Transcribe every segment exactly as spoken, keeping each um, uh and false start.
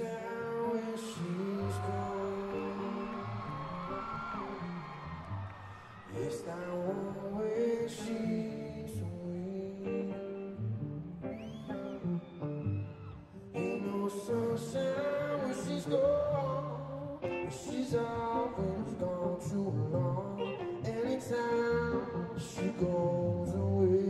out when she's gone. It's that one when she's away. Ain't no sunshine when she's gone. When she's always gone too long. Anytime she goes away.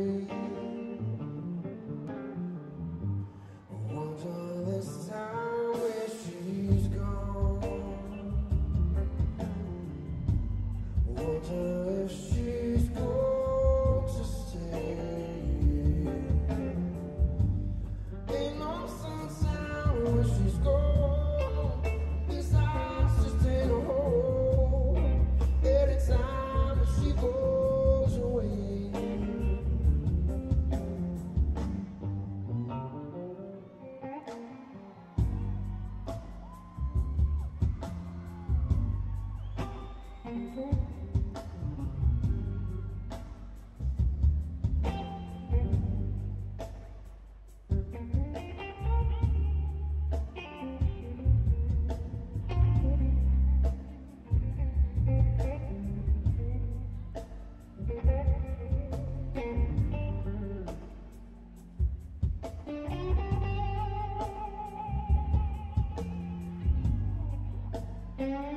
Yeah.